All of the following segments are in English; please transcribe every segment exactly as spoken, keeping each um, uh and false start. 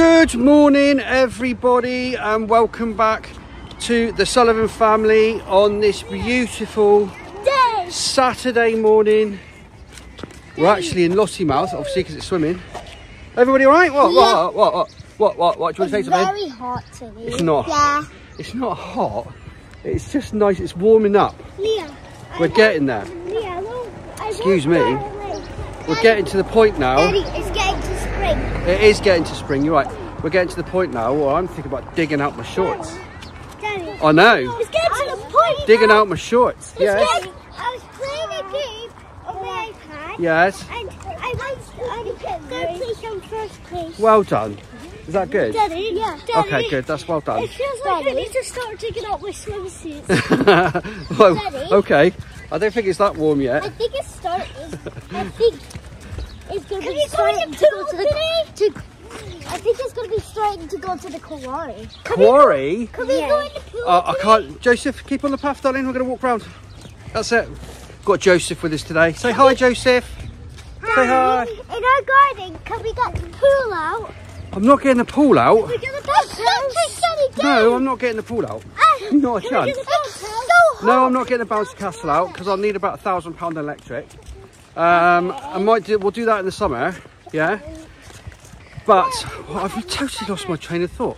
Good morning everybody, and welcome back to the Sullivan family on this beautiful day. Saturday morning. We're actually in Lossiemouth, obviously, because it's swimming. Everybody all right? What, yeah. what, what, what, what, what, what, do you want it's to say something? It's very hot today. It's not. Yeah. It's not hot. It's just nice. It's warming up. Leah, We're I getting there. Leah, well, Excuse me. We're Daddy, getting to the point now. Daddy, it's getting to spring. It is getting to spring, you're right. We're getting to the point now where I'm thinking about digging out my shorts. Daddy, I know. It's getting to the point. Digging out my shorts. It's yes. Getting, I was playing a game on my iPad. Yes. And I went to third place and first place. Well done. Is that good? Daddy, yeah. Daddy, okay, good. That's well done. It feels like Daddy. I need to start digging out my swimsuits. Well, Daddy. Okay. I don't think it's that warm yet. I think it's starting. I think it's going to be starting to go to the... To, I think it's going to be starting to go to the quarry. Can quarry? We, can yeah. we go in the pool uh, I can't... Joseph, keep on the path, darling. We're going to walk round. That's it. Got Joseph with us today. Say hi, Joseph. Daddy, say hi. In our garden, can we get the pool out? I'm not getting the pool out. Can we get the bounce house? No, I'm not getting the pool out. Uh, not a chance. No, I'm not getting a bounce castle out because I'll need about a thousand pound electric. Um, I might do, we'll do that in the summer, yeah. But well, I've totally lost my train of thought.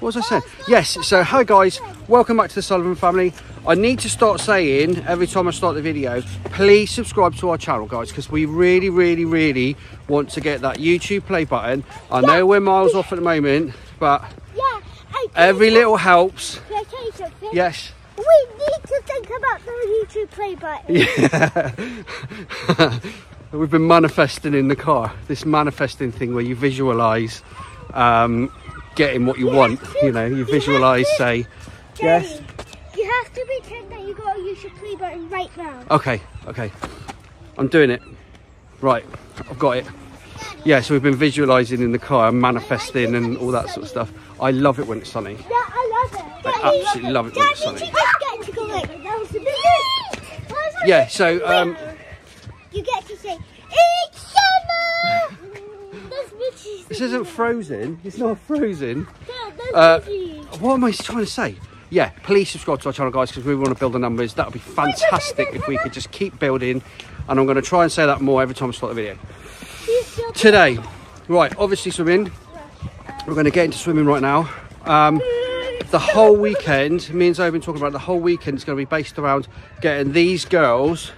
What was I saying? Yes. So hi guys, welcome back to the Sullivan family. I need to start saying every time I start the video, please subscribe to our channel, guys, because we really, really, really want to get that YouTube play button. I know we're miles off at the moment, but every little helps. Yes. We need to think about the YouTube play button. Yeah. We've been manifesting in the car. This manifesting thing where you visualise um, getting what you, you want. To, you know, you, you visualise, say, Daddy, yes. You have to pretend that you got a YouTube play button right now. Okay, okay. I'm doing it. Right, I've got it. Yeah, so we've been visualising in the car and manifesting like and all that sunny. sort of stuff. I love it when it's sunny. Yeah, I love it. I absolutely love it when it's sunny. Yeah, so um you get to say it's summer. This isn't frozen, it's not frozen. Uh, what am I trying to say? Yeah, please subscribe to our channel, guys, because we want to build the numbers. That would be fantastic if we could just keep building, and I'm going to try and say that more every time I start the video. Today, right, obviously swimming. We're going to get into swimming right now. Um, The whole weekend, me and Zoe have been talking about it, the whole weekend is going to be based around getting these girls,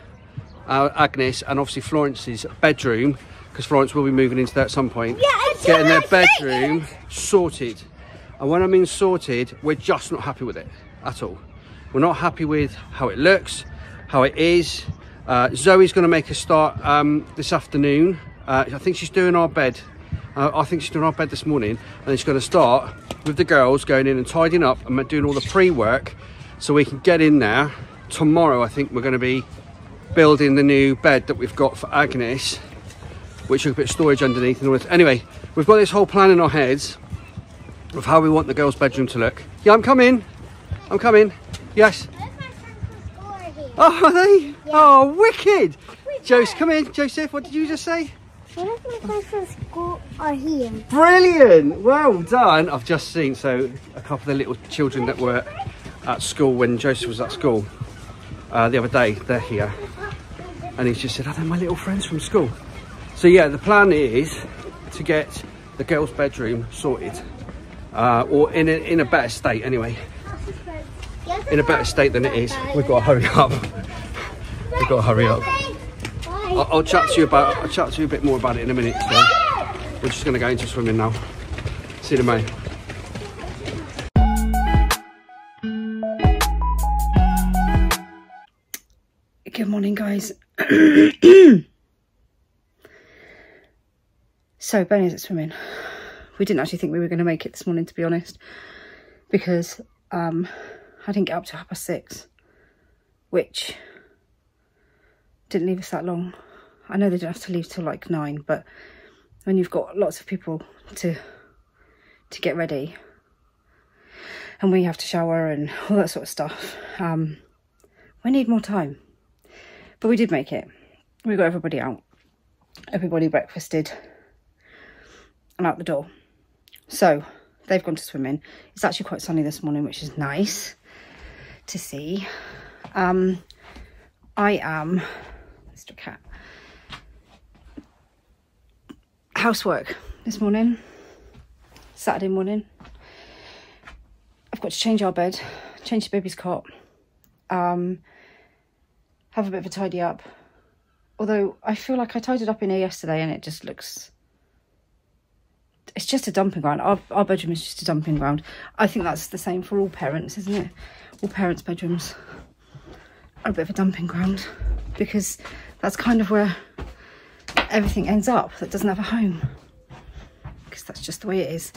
uh, Agnes and obviously Florence's bedroom, because Florence will be moving into that at some point, yeah, getting their bedroom sorted. And when I mean sorted, we're just not happy with it at all. We're not happy with how it looks, how it is. Uh, Zoe's going to make a start um, this afternoon. Uh, I think she's doing our bed. Uh, I think she's doing our bed this morning, and she's going to start with the girls going in and tidying up and doing all the pre-work so we can get in there. Tomorrow I think we're going to be building the new bed that we've got for Agnes, which will put storage underneath and all this. Anyway, we've got this whole plan in our heads of how we want the girls' bedroom to look. Yeah, I'm coming. I'm coming. Yes. Oh, are they? Yeah. Oh, wicked. Joseph, come in. Joseph, what did you just say? One of my friends from school are here. Brilliant! Well done! I've just seen so a couple of the little children that were at school when Joseph was at school uh, the other day, they're here. And he's just said, oh, they're my little friends from school. So yeah, the plan is to get the girls' bedroom sorted. Uh, or in a, in a better state anyway. In a better state than it is. We've got to hurry up. We've got to hurry up. I'll, I'll chat to you about. I'll chat to you a bit more about it in a minute. So we're just going to go into swimming now. See you in a minute. Good morning, guys. So Ben is at swimming. We didn't actually think we were going to make it this morning, to be honest, because um, I didn't get up to half past six, which. Didn't leave us that long. I know they don't have to leave till like nine, but when you've got lots of people to to get ready and we have to shower and all that sort of stuff, um we need more time. But we did make it. We got everybody out, everybody breakfasted and out the door. So they've gone to swim in. It's actually quite sunny this morning, which is nice to see. Um, I am, Mister Cat, housework this morning, Saturday morning. I've got to change our bed, change the baby's cot, um, have a bit of a tidy up. Although I feel like I tidied up in here yesterday and it just looks, it's just a dumping ground. Our, our bedroom is just a dumping ground. I think that's the same for all parents, isn't it? All parents' bedrooms are a bit of a dumping ground because that's kind of where everything ends up that doesn't have a home, because that's just the way it is.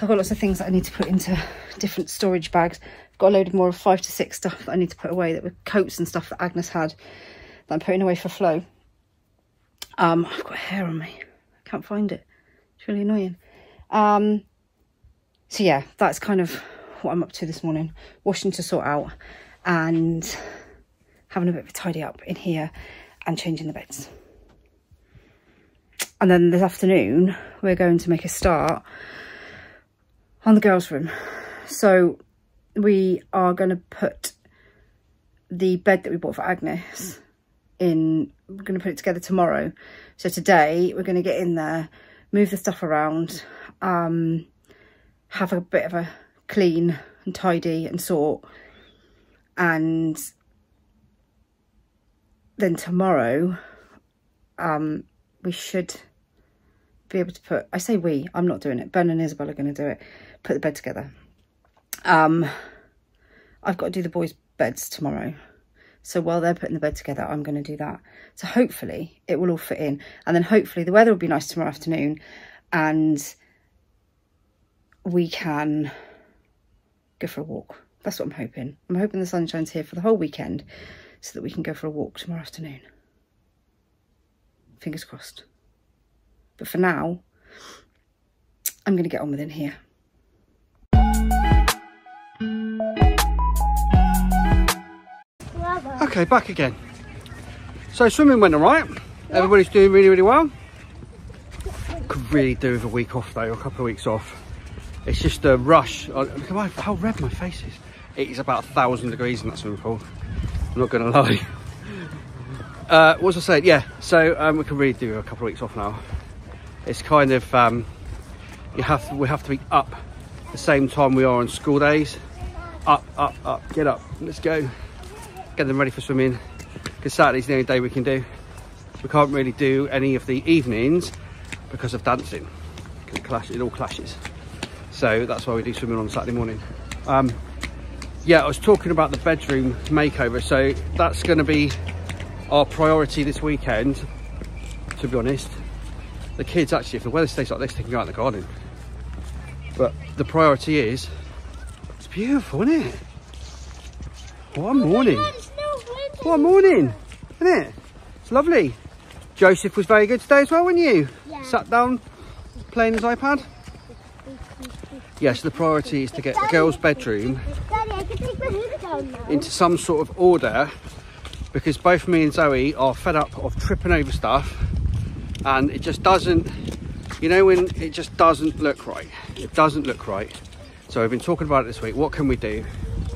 I've got lots of things that I need to put into different storage bags. I've got a load of more of five to six stuff that I need to put away, that were coats and stuff that Agnes had that I'm putting away for Flo. Um, I've got hair on me. I can't find it. It's really annoying. Um, so yeah, that's kind of what I'm up to this morning. Washing to sort out and having a bit of a tidy up in here and changing the beds. And then this afternoon, we're going to make a start on the girls' room. So we are going to put the bed that we bought for Agnes in, we're going to put it together tomorrow. So today we're going to get in there, move the stuff around, um, have a bit of a clean and tidy and sort. And then tomorrow, um, we should be able to put, I say we, I'm not doing it. Ben and Isabel are going to do it. Put the bed together. Um, I've got to do the boys' beds tomorrow. So while they're putting the bed together, I'm going to do that. So hopefully it will all fit in. And then hopefully the weather will be nice tomorrow afternoon. And we can go for a walk. That's what I'm hoping. I'm hoping the sun shines here for the whole weekend so that we can go for a walk tomorrow afternoon. Fingers crossed. But for now, I'm going to get on with in here. Okay, back again. So swimming went all right. Yeah. Everybody's doing really, really well. Could really do with a week off though, a couple of weeks off. It's just a rush. Look at my, how red my face is. It is about a thousand degrees in that swimming pool. I'm not going to lie. Uh, what was I saying? Yeah, so um, we can really do a couple of weeks off now. It's kind of, um, you have to, we have to be up the same time we are on school days. Up, up, up, get up, let's go. Get them ready for swimming, because Saturday's the only day we can do. We can't really do any of the evenings because of dancing, because it, clash, it all clashes. So that's why we do swimming on Saturday morning. Um, yeah, I was talking about the bedroom makeover, so that's gonna be our priority this weekend, to be honest. The kids, actually, if the weather stays like this, they can go out in the garden. But the priority is, it's beautiful, isn't it? What a morning. What a morning, isn't it? It's lovely. Joseph was very good today as well, weren't you? Yeah. Sat down, playing his iPad. Yes, the priority is to get the girls' bedroom into some sort of order, because both me and Zoe are fed up of tripping over stuff, and it just doesn't, you know, when it just doesn't look right. It doesn't look right. So we've been talking about it this week. What can we do?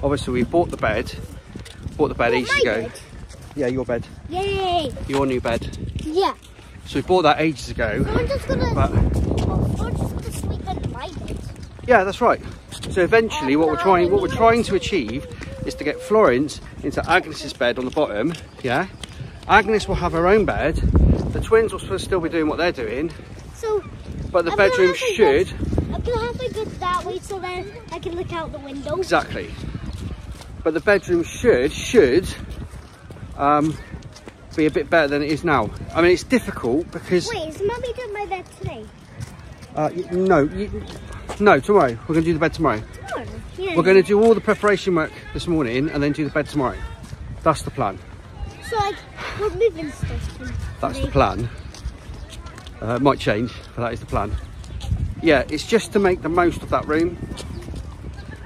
Obviously we bought the bed, bought the bed oh, ages ago. Bed. Yeah, your bed. Yay! Your new bed. Yeah. So we bought that ages ago. So I'm just gonna, but, I'm just gonna sleep in my bed. Yeah, that's right. So eventually um, what we're trying, what we're trying to achieve is to get Florence into Agnes's bed on the bottom, yeah? Agnes will have her own bed. The twins will still be doing what they're doing. So, but the I'm bedroom should... Bed. I'm gonna have my bed that way so then I can look out the window. Exactly. But the bedroom should, should um, be a bit better than it is now. I mean, it's difficult because... Wait, is Mummy doing my bed today? Uh, you, no, you, no, tomorrow. We're gonna do the bed tomorrow. Yeah. We're going to do all the preparation work this morning and then do the bed tomorrow. That's the plan. So like, we're moving stuff. That's the plan. Uh, it might change, but that is the plan. Yeah, it's just to make the most of that room.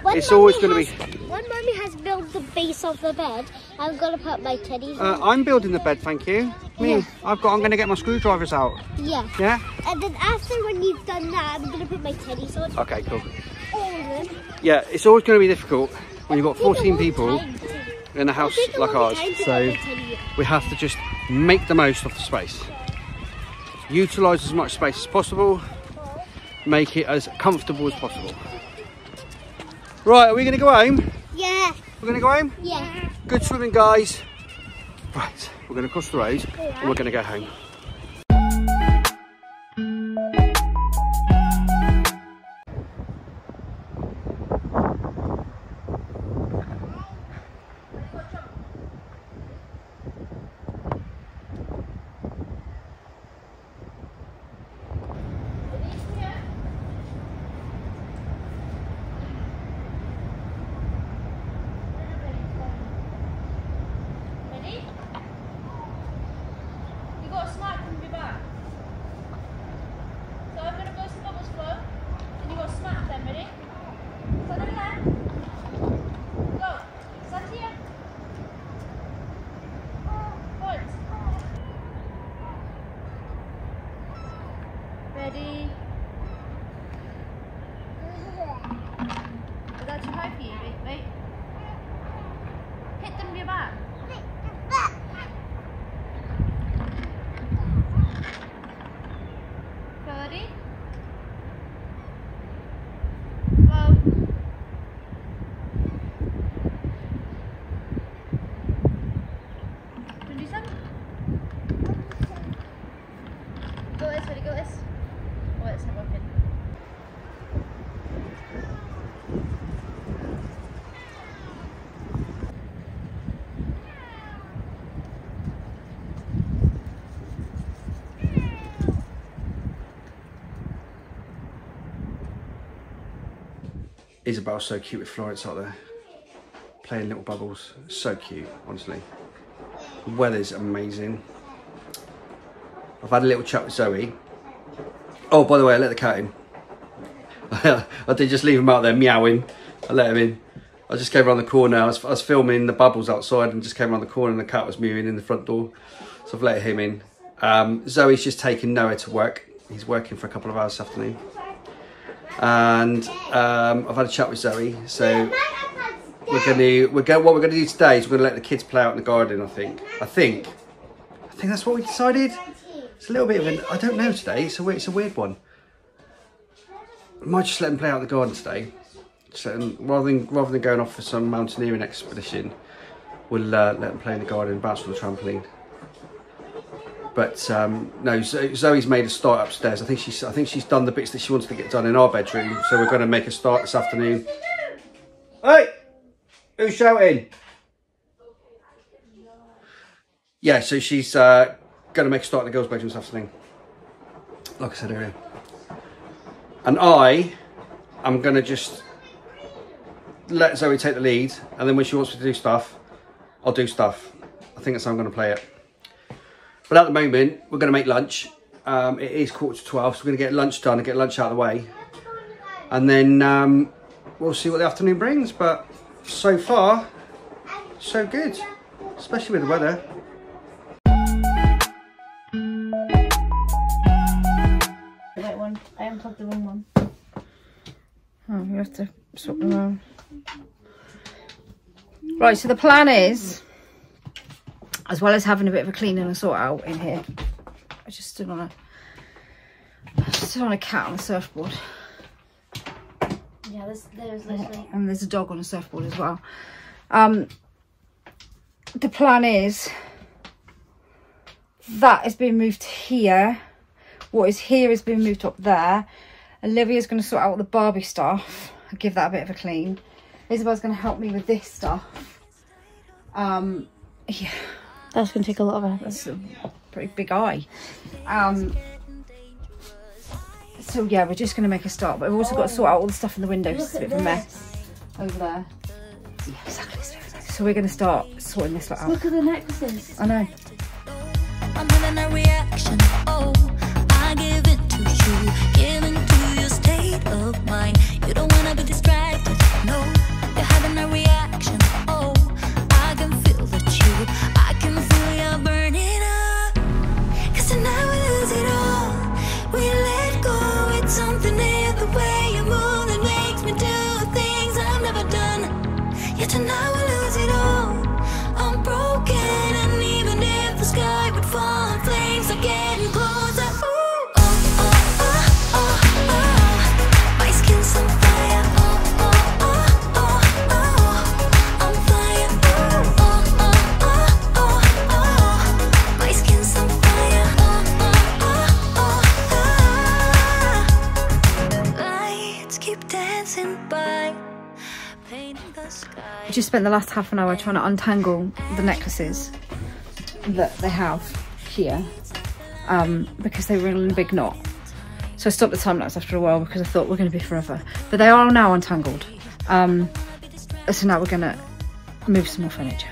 When it's Mummy always going to be... When Mummy has build the base of the bed. I'm gonna put my teddies. Uh, I'm building the bed, thank you. Me, yeah. I've got. I'm gonna get my screwdrivers out. Yeah. Yeah. And then after when you've done that, I'm gonna put my teddies on. Okay, cool. All of them. Yeah, it's always gonna be difficult when you've got fourteen people in a house like ours. So we have to just make the most of the space. Utilise as much space as possible. Make it as comfortable as possible. Right, are we going to go home? Yeah. We're going to go home? Yeah. Good swimming, guys. Right, we're going to cross the road yeah. and we're going to go home. Isabel's so cute with Florence out there, playing little bubbles. So cute, honestly. The weather's amazing. I've had a little chat with Zoe. Oh, by the way, I let the cat in. I did just leave him out there meowing. I let him in. I just came around the corner. I was, I was filming the bubbles outside and just came around the corner and the cat was mewing in the front door. So I've let him in. Um, Zoe's just taken Noah to work. He's working for a couple of hours this afternoon. And um, I've had a chat with Zoe, so we're going to we're going. What we're going to do today is we're going to let the kids play out in the garden. I think. I think. I think that's what we decided. It's a little bit of an. I don't know today. It's a it's a weird one. I might just let them play out in the garden today. So rather than rather than going off for some mountaineering expedition, we'll uh, let them play in the garden, bounce on the trampoline. But um, no, Zoe's made a start upstairs. I think she's I think she's done the bits that she wants to get done in our bedroom. So we're going to make a start this afternoon. Hey, who's shouting? Yeah, so she's uh, going to make a start in the girls' bedroom this afternoon. Like I said earlier. And I am going to just let Zoe take the lead. And then when she wants me to do stuff, I'll do stuff. I think that's how I'm going to play it. But at the moment, we're going to make lunch. Um, it is quarter to twelve, so we're going to get lunch done and get lunch out of the way. And then um, we'll see what the afternoon brings. But so far, so good, especially with the weather. The right one. I unplugged the wrong one. Oh, you have to swap them around. Right, so the plan is... as well as having a bit of a clean and a sort out in here. I just stood on a I stood on a cat on a surfboard. Yeah, there's there's literally and there's a dog on a surfboard as well. Um the plan is that is being moved here. What is here is being moved up there. Olivia's gonna sort out the Barbie stuff. I'll give that a bit of a clean. Isabel's gonna help me with this stuff. Um yeah. That's going to take a lot of effort. That's a pretty big eye. Um, so, yeah, we're just going to make a start. But we've also oh. got to sort out all the stuff in the window because it's a bit of a mess over there. Yeah, exactly. So we're going to start sorting this lot out. Look at the necklaces. I know. I'm having a reaction. Oh, I give it to you. Give it to your state of mind. You don't want to be distracted. No, you're having a reaction. Oh. I just spent the last half an hour trying to untangle the necklaces that they have here um, because they were in a big knot. So I stopped the time lapse after a while because I thought we're going to be forever. But they are now untangled. Um, so now we're going to move some more furniture.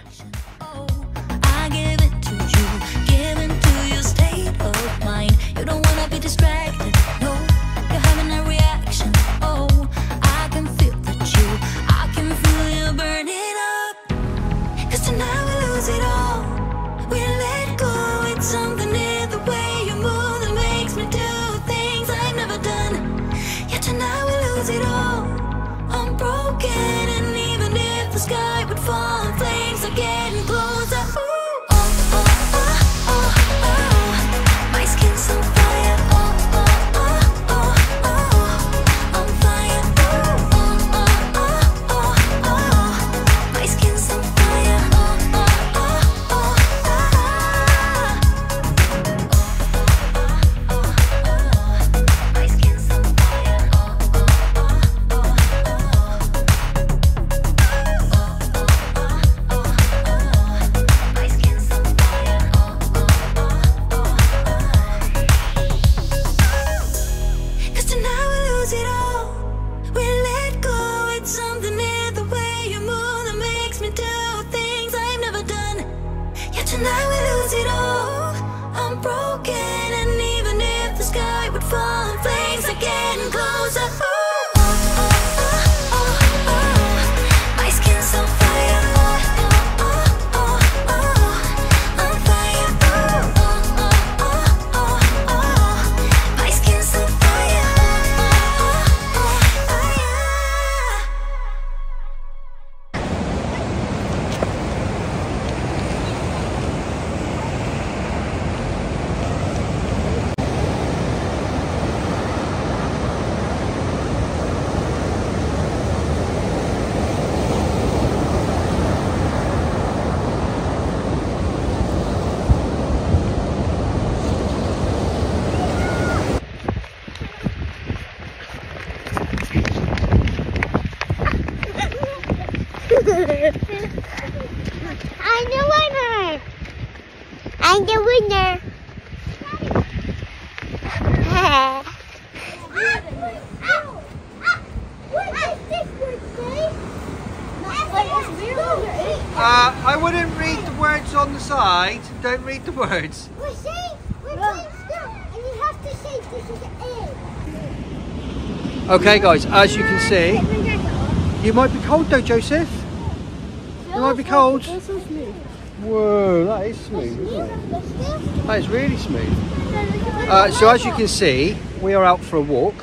Don't read the words. We're saying, we're doing stuff, and you have to say this is A. Okay guys, as you can see, you might be cold though, Joseph. You might be cold. Whoa, that is smooth, isn't it? That is really smooth. Uh, so as you can see, we are out for a walk.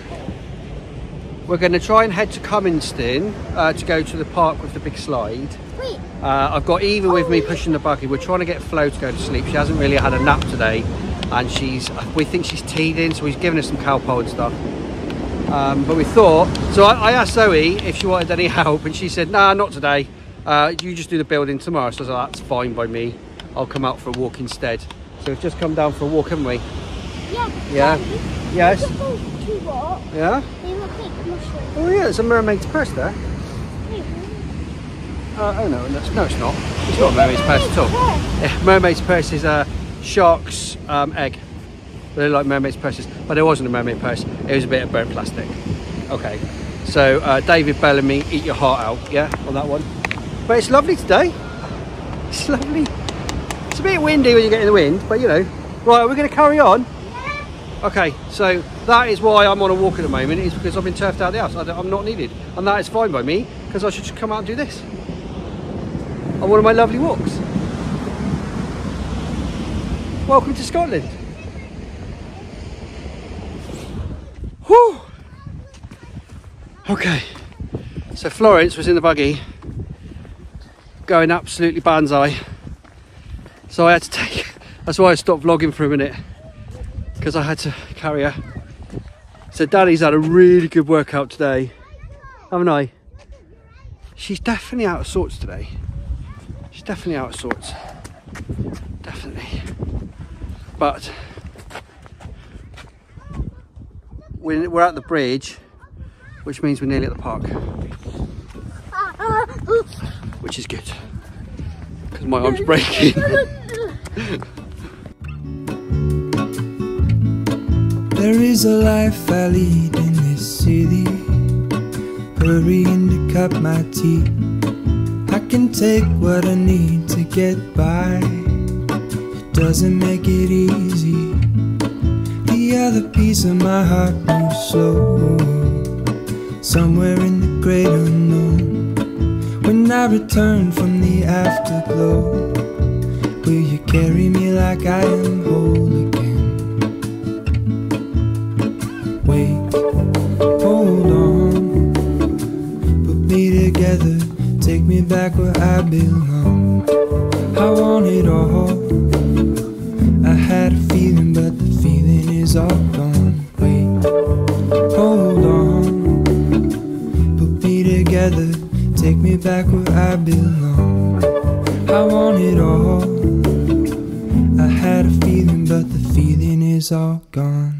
We're going to try and head to Cummingston uh, to go to the park with the big slide. Uh, I've got Eva with me pushing the buggy. We're trying to get Flo to go to sleep. She hasn't really had a nap today, and she's we think she's teething, so he's giving her some cow pole and stuff. Um, but we thought, so I, I asked Zoe if she wanted any help, and she said, "Nah, not today. Uh, you just do the building tomorrow." So I was like, "That's fine by me. I'll come out for a walk instead." So we've just come down for a walk, haven't we? Yeah. Yeah. Um, yes. We to walk. Yeah. We will take mushrooms. Oh yeah, there's a mermaid's purse there. Uh, oh no, no, no, it's not. It's not a mermaid's purse at all. Yeah, mermaid's purse is a shark's um, egg. They really like mermaid's purses, but it wasn't a mermaid purse. It was a bit of burnt plastic. Okay, so uh, David Bellamy, eat your heart out, yeah, on that one. But it's lovely today. It's lovely. It's a bit windy when you get in the wind, but you know. Right, we're going to carry on. Yeah. Okay, so that is why I'm on a walk at the moment. Is because I've been turfed out of the house. I I'm not needed, and that is fine by me because I should just come out and do this on one of my lovely walks. Welcome to Scotland. Whew. Okay, so Florence was in the buggy going absolutely banzai, so I had to take, that's why I stopped vlogging for a minute, because I had to carry her. So Daddy's had a really good workout today, haven't I? She's definitely out of sorts today. She's definitely out of sorts, definitely. But we're at the bridge, which means we're nearly at the park. which is good because my arm's breaking. There is a life I lead in this city, hurrying to cut my teeth. I can take what I need to get by, it doesn't make it easy. The other piece of my heart moves slow, somewhere in the great unknown. When I return from the afterglow, will you carry me like I am whole again? Wait, hold on, put me together, take me back where I belong. I want it all, I had a feeling but the feeling is all gone. Wait, hold on, put me together, take me back where I belong. I want it all, I had a feeling but the feeling is all gone.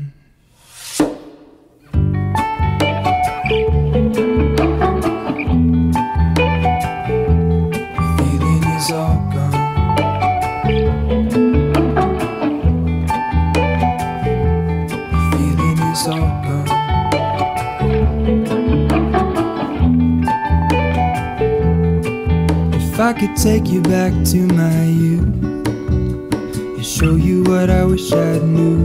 I could take you back to my youth and show you what I wish I knew.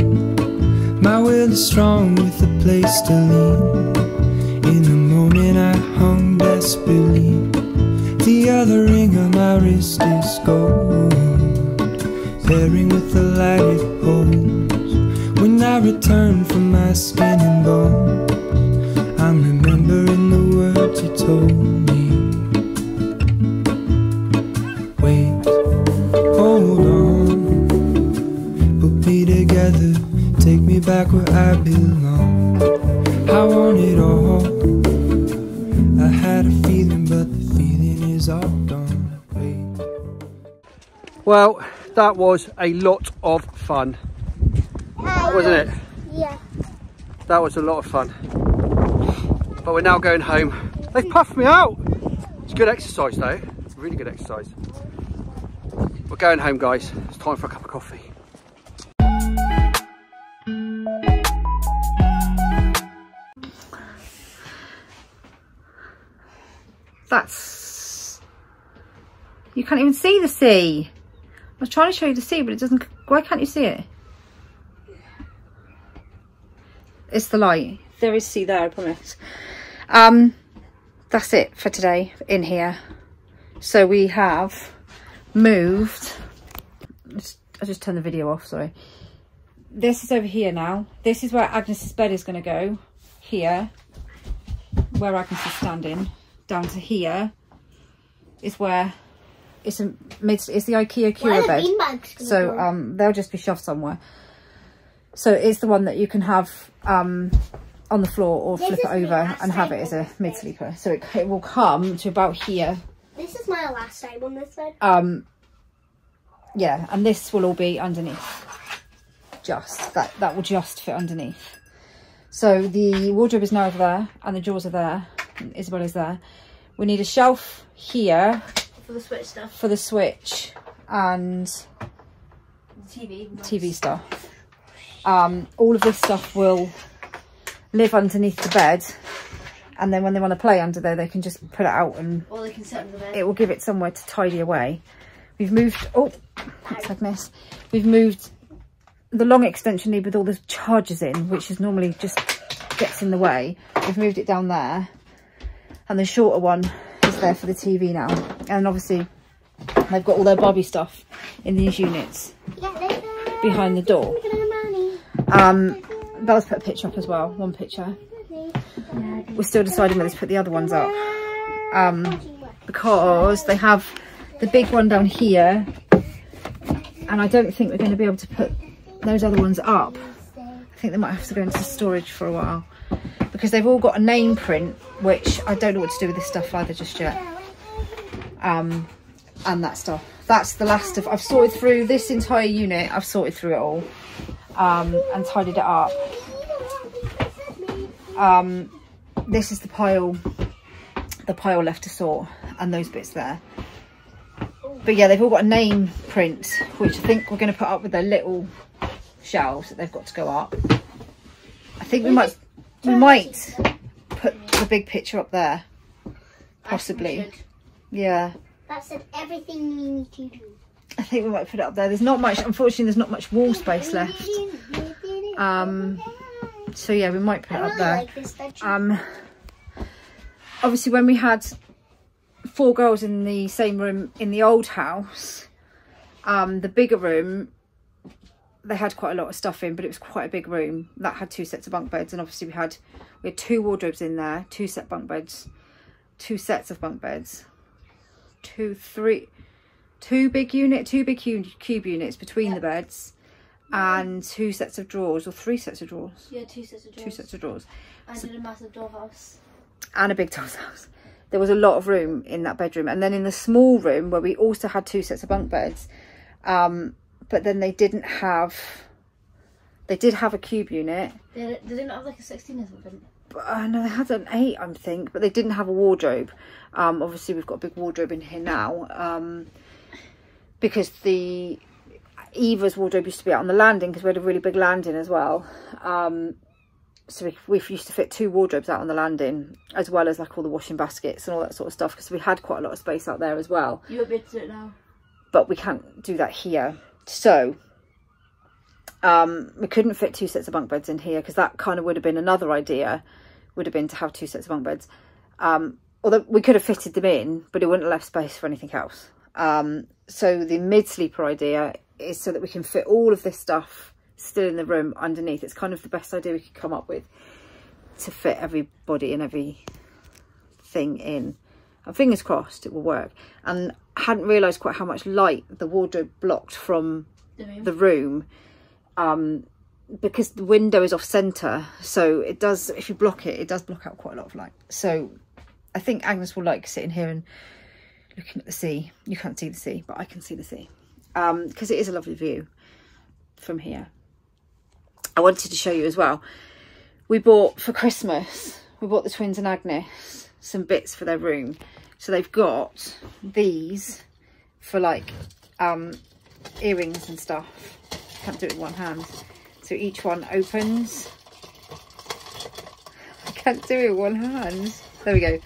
My will is strong with a place to lean. In the moment I hung desperately. The other ring on my wrist is gold, pairing with the light it holds. When I return from my skin and bones, I'm remembering the words you told me. Take me back where I belong. I want it all. I had a feeling, but the feeling is all gone. Wait. Well, that was a lot of fun, uh, wasn't it? Yeah. That was a lot of fun. But we're now going home. They've puffed me out. It's good exercise, though. Really good exercise. We're going home, guys. It's time for a cup of coffee. That's, you can't even see the sea. I was trying to show you the sea, but it doesn't. Why can't you see it? It's the light. There is sea there, I promise. Um, that's it for today in here. So we have moved. I just turned the video off. Sorry. This is over here now. This is where Agnes's bed is going to go. Here, where Agnes is standing. Down to here is where it's a it's the IKEA Kura bed, so um they'll just be shoved somewhere. So it's the one that you can have um on the floor or flip it over and have it as a mid sleeper. So it, it will come to about here. This is my last time on this bed. Um yeah, and this will all be underneath. Just that that will just fit underneath. So the wardrobe is now over there and the drawers are there. Isabel is there. We need a shelf here for the switch stuff, for the switch and the T V, T V stuff. Um, all of this stuff will live underneath the bed, and then when they want to play under there, they can just put it out and or they can sit under the bed. It will give it somewhere to tidy away. We've moved. Oh, that's like this. We've moved the long extension lead with all the chargers in, which is normally just gets in the way. We've moved it down there. And the shorter one is there for the T V now. And obviously, they've got all their Barbie stuff in these units behind the door. Um, Bella's put a picture up as well, one picture. We're still deciding whether to put the other ones up. Um, because they have the big one down here. And I don't think we're going to be able to put those other ones up. I think they might have to go into storage for a while. Because they've all got a name print, which I don't know what to do with this stuff either just yet. Um, and that stuff. That's the last of, I've sorted through this entire unit. I've sorted through it all um, and tidied it up. Um, this is the pile, the pile left to sort and those bits there. But yeah, they've all got a name print, which I think we're going to put up with their little shelves that they've got to go up. I think we might we might put the big picture up there, possibly. Yeah. That said everything you need to do. I think we might put it up there. There's not much, unfortunately, there's not much wall space left. Um, so yeah, we might put it up there. Um, obviously, when we had four girls in the same room in the old house, um, the bigger room, they had quite a lot of stuff in, but it was quite a big room that had two sets of bunk beds, and obviously we had we had two wardrobes in there, two set bunk beds, two sets of bunk beds, two three, two big unit, two big cube units between yep. the beds, and two sets of drawers or three sets of drawers. Yeah, two sets of drawers. Two sets of drawers. And so, a massive dollhouse. And a big dollhouse. There was a lot of room in that bedroom, and then in the small room where we also had two sets of bunk beds. Um, but then they didn't have they did have a cube unit. They, they didn't have like a sixteen or something. But uh, no, they had an eight, I think, but they didn't have a wardrobe. Um obviously we've got a big wardrobe in here now, um because the Eva's wardrobe used to be out on the landing, because we had a really big landing as well. Um so we, we used to fit two wardrobes out on the landing, as well as like all the washing baskets and all that sort of stuff, because we had quite a lot of space out there as well. You won't be able to do it now, but we can't do that here. So um we couldn't fit two sets of bunk beds in here, because that kind of would have been another idea, would have been to have two sets of bunk beds. Um although we could have fitted them in, but it wouldn't have left space for anything else. Um so the mid sleeper idea is so that we can fit all of this stuff still in the room underneath. It's kind of the best idea we could come up with to fit everybody and everything in. And fingers crossed it will work. And I hadn't realised quite how much light the wardrobe blocked from the room, the room um, because the window is off centre. So it does, if you block it, it does block out quite a lot of light. So I think Agnes will like sitting here and looking at the sea. You can't see the sea, but I can see the sea, um, because it is a lovely view from here. I wanted to show you as well. We bought for Christmas, we bought the twins and Agnes some bits for their room. So they've got these for like um earrings and stuff. Can't do it with one hand, so each one opens. I can't do it with one hand. There we go.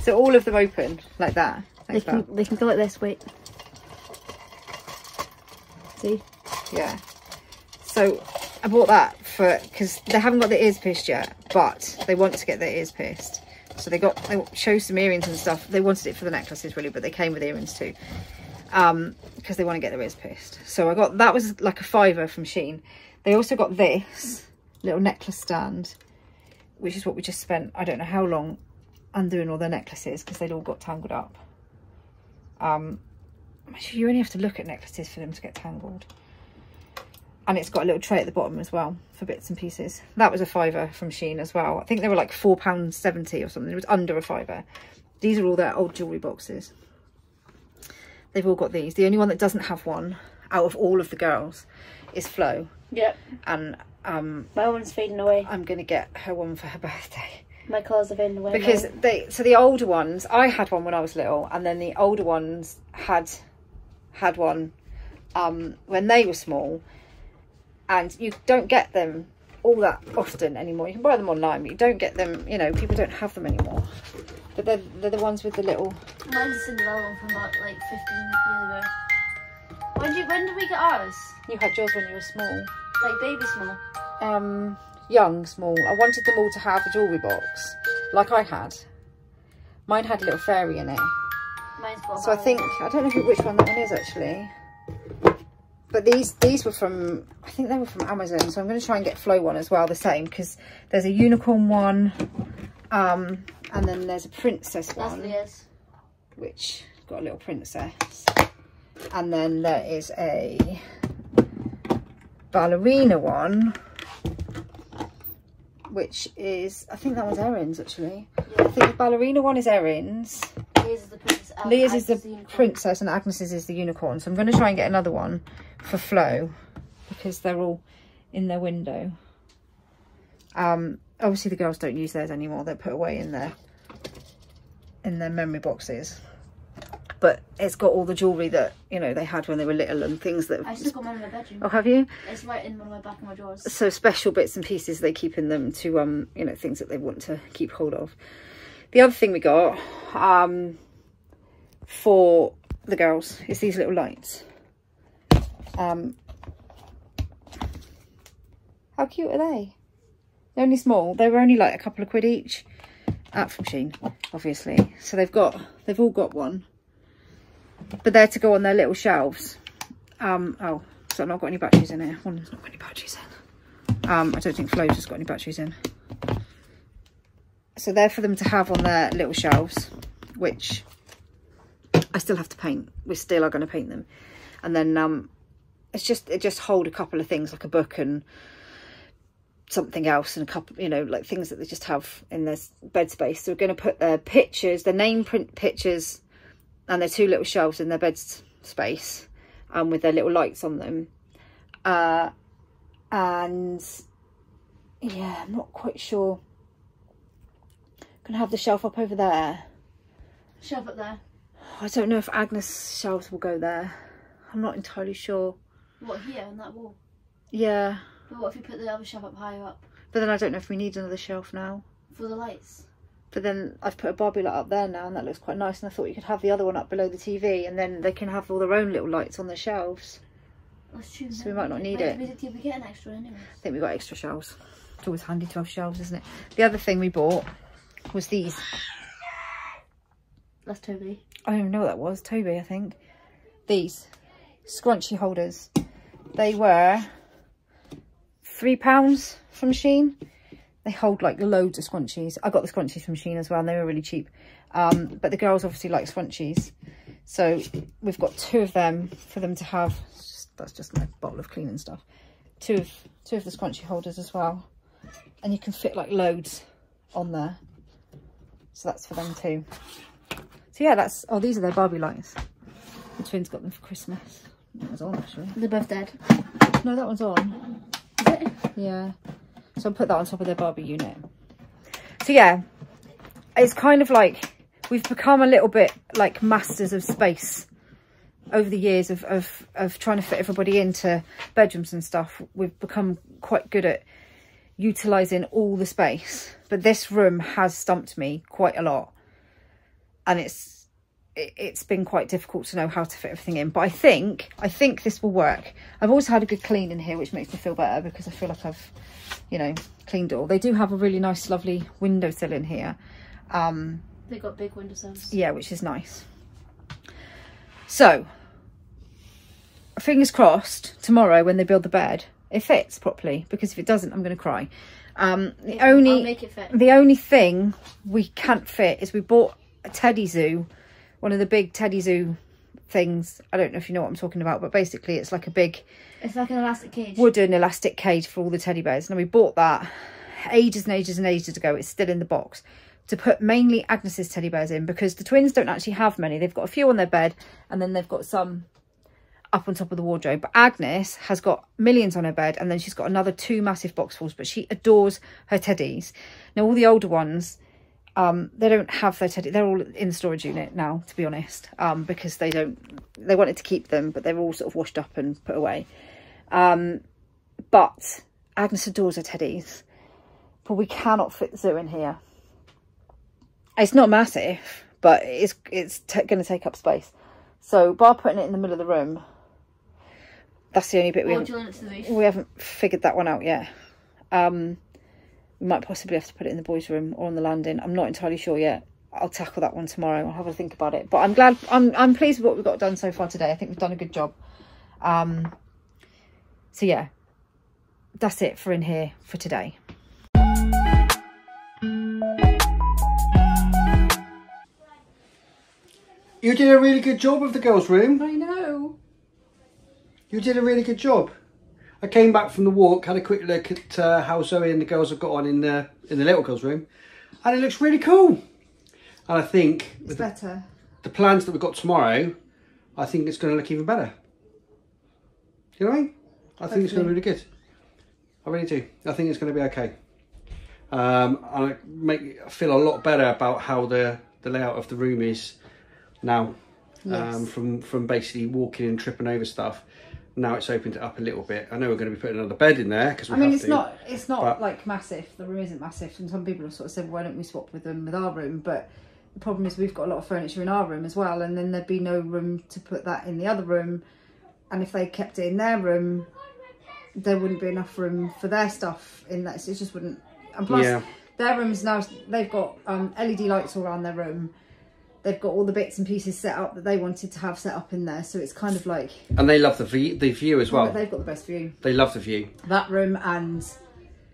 So all of them open like that. Thanks, they can, Bob. They can go like this. Wait, see? Yeah. So I bought that for, because they haven't got their ears pierced yet, but they want to get their ears pierced. So they got, they show some earrings and stuff. They wanted it for the necklaces really, but they came with earrings too, um, because they want to get their ears pierced. So I got, that was like a fiver from Shein. They also got this little necklace stand, which is what we just spent, I don't know how long, undoing all their necklaces, because they'd all got tangled up. Um, you only have to look at necklaces for them to get tangled. And it's got a little tray at the bottom as well for bits and pieces. That was a fiver from Shein as well. I think they were like four pounds seventy or something. It was under a fiver. These are all their old jewellery boxes. They've all got these. The only one that doesn't have one out of all of the girls is Flo. Yep. And um, my one's fading away. I'm going to get her one for her birthday. My colours are fading away. Because they, so the older ones, I had one when I was little, and then the older ones had had one um, when they were small. And you don't get them all that often anymore. You can buy them online, but you don't get them, you know, people don't have them anymore. But they're, they're the ones with the little... Mine's a Cinderella one from about, like, fifteen years ago. When did, when did we get ours? You had yours when you were small. Like, baby small? Um, young small. I wanted them all to have a jewellery box, like I had. Mine had a little fairy in it. Mine's got So I think, I don't know who, which one that one is, actually. But these these were from, I think they were from Amazon, so I'm going to try and get Flo one as well, the same, because there's a unicorn one, um, and then there's a princess one, yes, which got a little princess, and then there is a ballerina one, which is, I think that one's Erin's actually. Yeah. I think the ballerina one is Erin's. Leah's is the princess, um, Leah's is the the princess and Agnes's is the unicorn. So I'm going to try and get another one for Flo, because they're all in their window. Um, obviously the girls don't use theirs anymore. They're put away in their in their memory boxes. but it's got all the jewellery that, you know, they had when they were little and things that... I've still got mine in my bedroom. Oh, have you? It's right in one of my back of my drawers. So special bits and pieces they keep in them to, um, you know, things that they want to keep hold of. The other thing we got um, for the girls is these little lights. Um, how cute are they? They're only small. They were only like a couple of quid each. Up from Shein, obviously. So they've got, they've all got one, but they're to go on their little shelves. Um, oh, so I've not got any batteries in it. One's not got any batteries in. Um, I don't think Flo's has got any batteries in. So they're for them to have on their little shelves, which I still have to paint. We still are going to paint them, and then um, it's just it just hold a couple of things like a book and something else and a couple, you know, like things that they just have in their bed space. So we're going to put their pictures, their name print pictures, and their two little shelves in their bed space, and um, with their little lights on them. Uh, and yeah, I'm not quite sure. Gonna have the shelf up over there. Shelf up there. I don't know if Agnes' shelves will go there. I'm not entirely sure. What, here on that wall? Yeah. But what if you put the other shelf up higher up? But then I don't know if we need another shelf now. For the lights? But then I've put a Barbie light up there now, and that looks quite nice, and I thought you could have the other one up below the T V, and then they can have all their own little lights on their shelves. That's true. So we might not need it. Did we get an extra anyway? I think we got extra shelves. It's always handy to have shelves, isn't it? The other thing we bought was these. That's Toby. I don't even know what that was. Toby, I think. These. Scrunchy holders. They were... Three pounds from Shein. They hold like loads of scrunchies. I got the scrunchies from Shein as well, and they were really cheap. Um, but the girls obviously like scrunchies, so we've got two of them for them to have. Just, that's just my bottle of cleaning stuff. Two of two of the scrunchie holders as well, and you can fit like loads on there. So that's for them too. So yeah, that's. Oh, these are their Barbie lights. The twins got them for Christmas. That was on actually. They're both dead. No, that one's on. Yeah, so I'll put that on top of their Barbie unit. So yeah, it's kind of like we've become a little bit like masters of space over the years of, of, of trying to fit everybody into bedrooms and stuff. We've become quite good at utilising all the space, but this room has stumped me quite a lot, and it's it, it's been quite difficult to know how to fit everything in, but I think I think this will work. I've also had a good clean in here, which makes me feel better because I feel like I've, you know, cleaned it all. They do have a really nice lovely windowsill in here. Um, they've got big windowsills. Yeah, which is nice. So fingers crossed tomorrow when they build the bed it fits properly, because if it doesn't I'm going to cry. Um, the yeah, only I'll make it fit. The only thing we can't fit is we bought a Teddy Zoo. One of the big Teddy Zoo things. I don't know if you know what I'm talking about, but basically it's like a big... It's like an elastic cage. Wooden elastic cage for all the teddy bears. And we bought that ages and ages and ages ago. It's still in the box. To put mainly Agnes's teddy bears in, because the twins don't actually have many. They've got a few on their bed, and then they've got some up on top of the wardrobe. But Agnes has got millions on her bed, and then she's got another two massive boxfuls. But she adores her teddies. Now, all the older ones... Um, they don't have their teddy, they're all in the storage unit now, to be honest, um, because they don't, they wanted to keep them, but they're all sort of washed up and put away. Um, but Agnes adores her teddies, but we cannot fit the zoo in here. It's not massive, but it's, it's going to take up space. So bar putting it in the middle of the room, that's the only bit we, haven't, we haven't figured that one out yet. Um... We might possibly have to put it in the boys' room or on the landing. I'm not entirely sure yet. I'll tackle that one tomorrow. I'll have a think about it. But I'm glad, I'm, I'm pleased with what we've got done so far today. I think we've done a good job. Um, so yeah, that's it for in here for today. You did a really good job of the girls' room. I know. You did a really good job. I came back from the walk, had a quick look at uh, how Zoe and the girls have got on in the in the little girls' room, and it looks really cool. And I think it's better. The, the plans that we've got tomorrow, I think it's going to look even better. You know what I mean? I think it's going to be really good. I really do. I think it's going to be okay. Um, and I make I feel a lot better about how the the layout of the room is now. yes. um, from, from basically walking and tripping over stuff. Now it's opened it up a little bit. I know we're going to be putting another bed in there because we I mean, have it's to, not it's not like massive. The room isn't massive, and some people have sort of said, "Why don't we swap with them with our room?" But the problem is we've got a lot of furniture in our room as well, and then there'd be no room to put that in the other room. And if they kept it in their room, there wouldn't be enough room for their stuff in that. So it just wouldn't. And plus, yeah. their rooms now, they've got um, L E D lights all around their room. They've got all the bits and pieces set up that they wanted to have set up in there. So it's kind of like... And they love the view, the view as well. They've got the best view. They love the view. That room and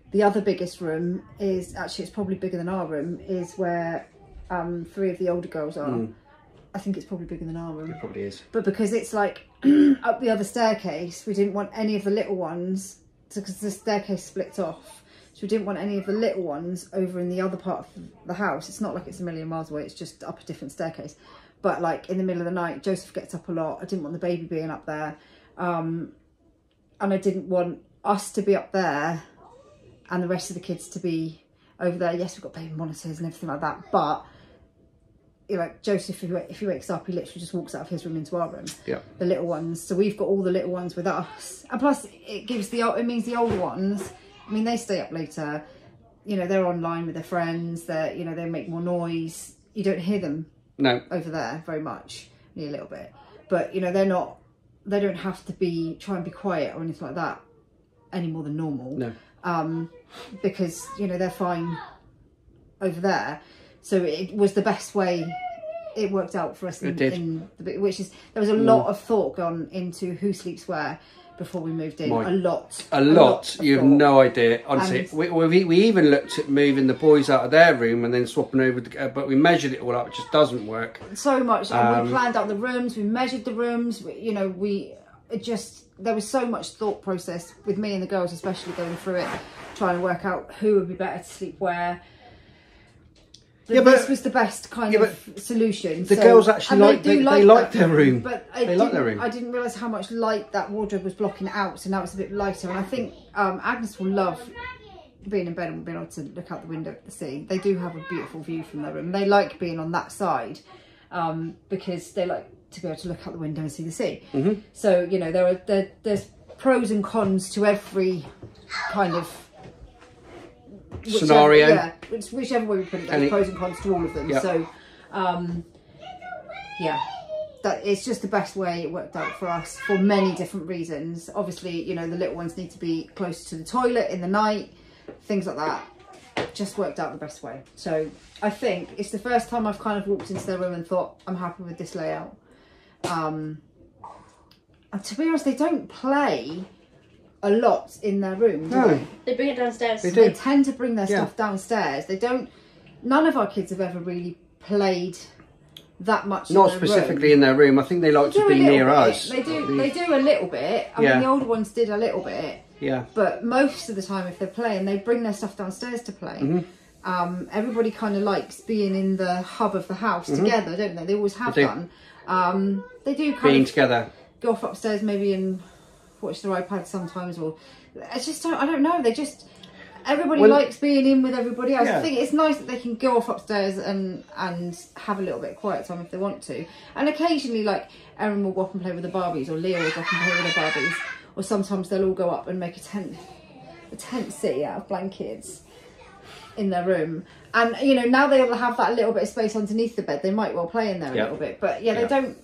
the other biggest room is... Actually, it's probably bigger than our room, is where um, three of the older girls are. Mm. I think it's probably bigger than our room. It probably is. But because it's like up the other staircase, we didn't want any of the little ones... Because the staircase split off. So we didn't want any of the little ones over in the other part of the house. It's not like it's a million miles away. It's just up a different staircase. But like in the middle of the night, Joseph gets up a lot. I didn't want the baby being up there. Um, and I didn't want us to be up there and the rest of the kids to be over there. Yes, we've got baby monitors and everything like that. But you know, like Joseph, if he wakes up, he literally just walks out of his room into our room. Yeah. The little ones. So we've got all the little ones with us. And plus it gives the, it means the older ones... I mean, they stay up later, you know, they're online with their friends, they're, you know, they make more noise. You don't hear them no. over there very much, a little bit. But, you know, they're not, they don't have to be, try and be quiet or anything like that any more than normal. No. Um, because, you know, they're fine over there. So it was the best way it worked out for us. In, it did. In the, which is, there was a mm. lot of thought gone into who sleeps where. Before we moved in, My, a lot. A, a lot, lot you have no idea. Honestly, we, we, we even looked at moving the boys out of their room and then swapping over, the, uh, but we measured it all up, it just doesn't work. So much, um, and we planned out the rooms, we measured the rooms, we, you know, we it just, there was so much thought process with me and the girls, especially going through it, trying to work out who would be better to sleep where. The, yeah, but, this was the best kind yeah, of solution. The so, girls actually like they, they, like, they like their room. But I they like their room. I didn't realise how much light that wardrobe was blocking out, so now it's a bit lighter. And I think um, Agnes will love being in bed and being able to look out the window at the sea. They do have a beautiful view from their room. They like being on that side um, because they like to be able to look out the window and see the sea. Mm-hmm. So, you know, there are there, there's pros and cons to every kind of... Whichever, scenario, yeah, which, whichever way we put it, there's it, pros and cons to all of them. Yep. So, um, yeah, that it's just the best way it worked out for us for many different reasons. Obviously, you know, the little ones need to be close to the toilet in the night, things like that. It just worked out the best way. So, I think it's the first time I've kind of walked into their room and thought, I'm happy with this layout. Um, and to be honest, they don't play a lot in their room, do no. they? They bring it downstairs. They, do. They tend to bring their yeah. stuff downstairs. They don't, none of our kids have ever really played that much. Not in specifically room. in their room. I think they like they to be near bit. us. They do, they do a little bit. I yeah. mean, the older ones did a little bit. Yeah. But most of the time, if they're playing, they bring their stuff downstairs to play. Mm-hmm. Um, everybody kind of likes being in the hub of the house mm-hmm. together, don't they? They always have they done. Um, they do kind being of together. Go off upstairs maybe and watch their iPad sometimes, or I just don't, I don't know, they just, everybody well, likes being in with everybody else. Yeah. I think it's nice that they can go off upstairs and and have a little bit of quiet time if they want to, and occasionally like Erin will go up and play with the Barbies, or Leah will go up and play with the Barbies, or sometimes they'll all go up and make a tent a tent city out of blankets in their room, and you know, now they'll have that little bit of space underneath the bed, they might well play in there yep. a little bit, but yeah, they yep. don't.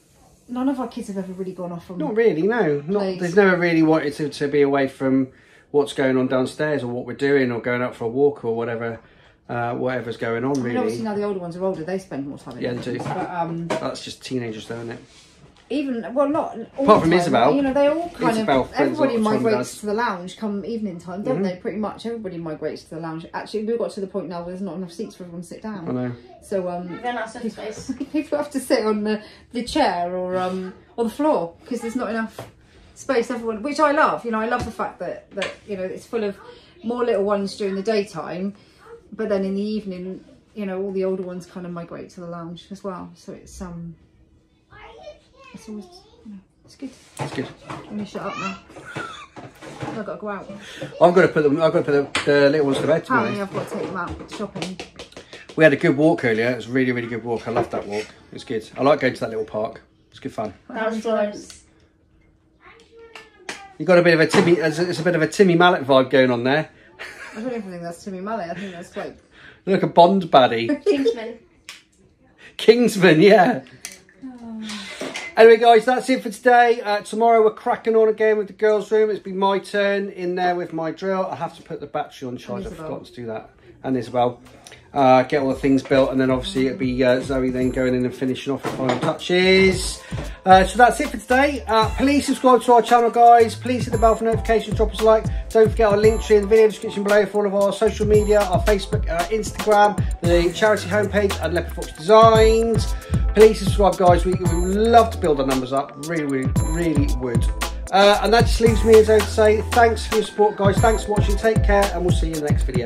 None of our kids have ever really gone off on... Not really, no. Not, they've never really wanted to, to be away from what's going on downstairs or what we're doing or going out for a walk or whatever, uh, whatever's going on, really. I mean, obviously now the older ones are older, they spend more time in yeah, the they do. But, um, that's just teenagers, though, isn't it? Even, well, not all Apart from time, Isabel. You know, they all kind Isabel of... Everybody migrates to the lounge come evening time, don't mm-hmm. they? Pretty much everybody migrates to the lounge. Actually, we've got to the point now where there's not enough seats for everyone to sit down. I know. So, um... People, people have to sit on the, the chair or, um, or the floor because there's not enough space everyone... Which I love. You know, I love the fact that, that, you know, it's full of more little ones during the daytime. But then in the evening, you know, all the older ones kind of migrate to the lounge as well. So it's, um... It's always, you know, it's good. It's good. I'm gonna shut up now. I've got to go out. I'm gonna put them. I've got to put the, the little ones to bed tomorrow. Apparently I've got to take them out shopping. We had a good walk earlier. It was a really, really good walk. I loved that walk. It was good. I like going to that little park. It's good fun. That was nice. You got a bit of a Timmy. It's a bit of a Timmy Mallet vibe going on there. I don't even think that's Timmy Mallet. I think that's like like a Bond baddie. Kingsman. Kingsman, yeah. Anyway, guys, that's it for today. Uh, tomorrow we're cracking on again with the girls' room. It's been my turn in there with my drill. I have to put the battery on charge. I forgot to do that. And Isabel. Uh, get all the things built. And then obviously it'll be uh, Zoe then going in and finishing off the final touches. Uh, so that's it for today. Uh, please subscribe to our channel, guys. Please hit the bell for notifications. Drop us a like. Don't forget our link tree in the video description below for all of our social media, our Facebook, uh, Instagram, the charity homepage and Leper Fox Designs. Please subscribe, guys. We would love to build our numbers up. Really, really, really would. Uh, and that just leaves me as I would say, thanks for your support, guys. Thanks for watching. Take care, and we'll see you in the next video.